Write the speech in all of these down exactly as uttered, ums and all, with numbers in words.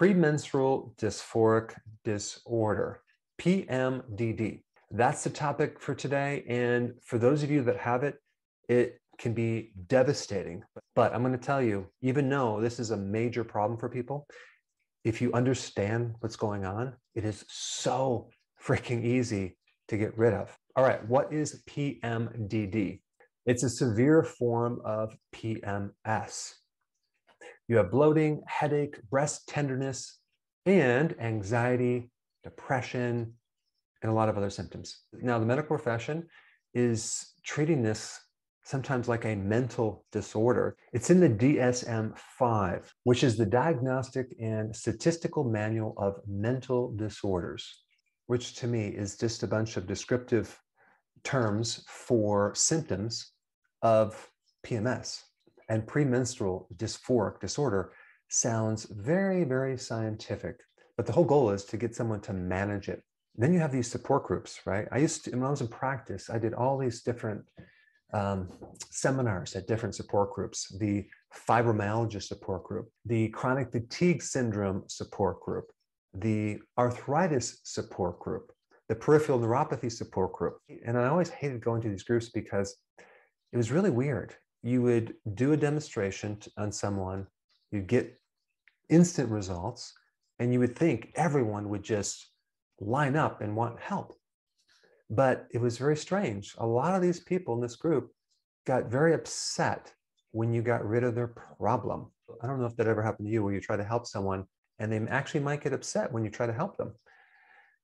premenstrual dysphoric disorder, P M D D. That's the topic for today. And for those of you that have it, it can be devastating. But I'm going to tell you, even though this is a major problem for people, if you understand what's going on, it is so freaking easy to get rid of. All right, what is P M D D? It's a severe form of P M S. You have bloating, headache, breast tenderness, and anxiety, depression, and a lot of other symptoms. Now, the medical profession is treating this sometimes like a mental disorder. It's in the D S M five, which is the Diagnostic and Statistical Manual of Mental Disorders, which to me is just a bunch of descriptive terms for symptoms of P M S. And premenstrual dysphoric disorder sounds very, very scientific, but the whole goal is to get someone to manage it. Then you have these support groups, right? I used to, when I was in practice, I did all these different um, seminars at different support groups, the fibromyalgia support group, the chronic fatigue syndrome support group, the arthritis support group, the peripheral neuropathy support group. And I always hated going to these groups because it was really weird. You would do a demonstration on someone, you'd get instant results, and you would think everyone would just line up and want help. But it was very strange. A lot of these people in this group got very upset when you got rid of their problem. I don't know if that ever happened to you, where you try to help someone and they actually might get upset when you try to help them.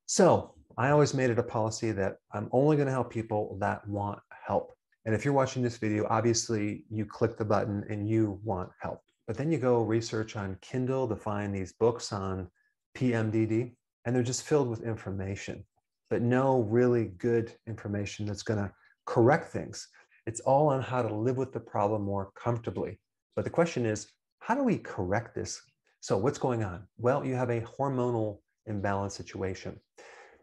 So I always made it a policy that I'm only going to help people that want help. And if you're watching this video, obviously you click the button and you want help. But then you go research on Kindle to find these books on P M D D, and they're just filled with information, but no really good information that's going to correct things. It's all on how to live with the problem more comfortably. But the question is, how do we correct this? So what's going on? Well, you have a hormonal imbalance situation.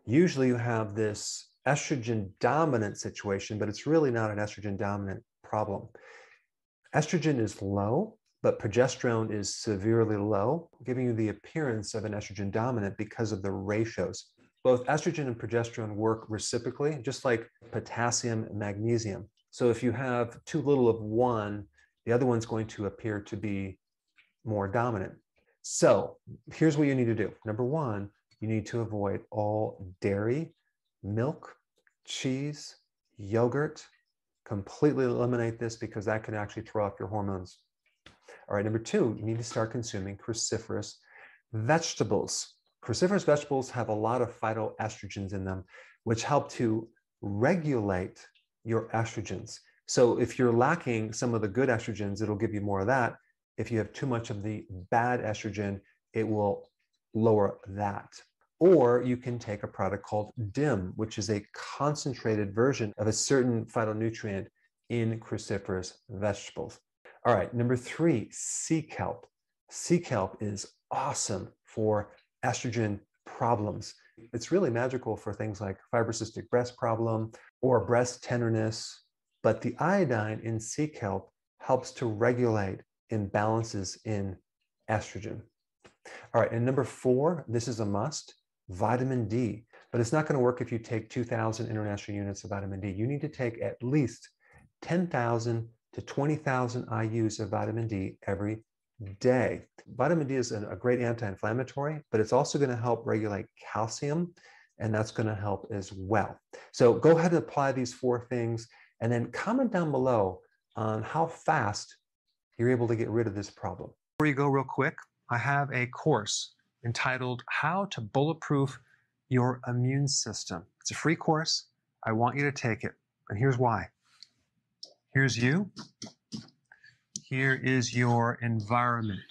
Usually you have this estrogen dominant situation, but it's really not an estrogen dominant problem. Estrogen is low, but progesterone is severely low, giving you the appearance of an estrogen dominant because of the ratios. Both estrogen and progesterone work reciprocally, just like potassium and magnesium. So if you have too little of one, the other one's going to appear to be more dominant. So here's what you need to do. Number one, you need to avoid all dairy, milk, cheese, yogurt. Completely eliminate this because that can actually throw off your hormones. All right, number two, you need to start consuming cruciferous vegetables. Cruciferous vegetables have a lot of phytoestrogens in them, which help to regulate your estrogens. So if you're lacking some of the good estrogens, it'll give you more of that. If you have too much of the bad estrogen, it will lower that. Or you can take a product called D I M, which is a concentrated version of a certain phytonutrient in cruciferous vegetables. All right, number three, sea kelp. Sea kelp is awesome for estrogen problems. It's really magical for things like fibrocystic breast problem or breast tenderness, but the iodine in sea kelp helps to regulate imbalances in estrogen. All right, and number four, this is a must. Vitamin D, but it's not going to work if you take two thousand international units of vitamin D. You need to take at least ten thousand to twenty thousand I U's of vitamin D every day. Vitamin D is a great anti-inflammatory, but it's also going to help regulate calcium, and that's going to help as well. So go ahead and apply these four things, and then comment down below on how fast you're able to get rid of this problem. Before you go real quick, I have a course entitled How to Bulletproof Your Immune System. It's a free course. I want you to take it. And here's why. Here's you. Here is your environment.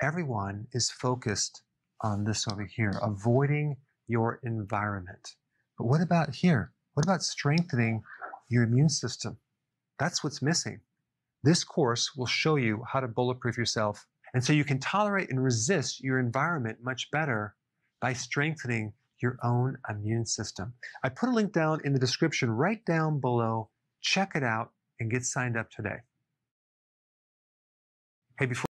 Everyone is focused on this over here, avoiding your environment. But what about here? What about strengthening your immune system? That's what's missing. This course will show you how to bulletproof yourself. And so you can tolerate and resist your environment much better by strengthening your own immune system. I put a link down in the description right down below. Check it out and get signed up today. Hey, before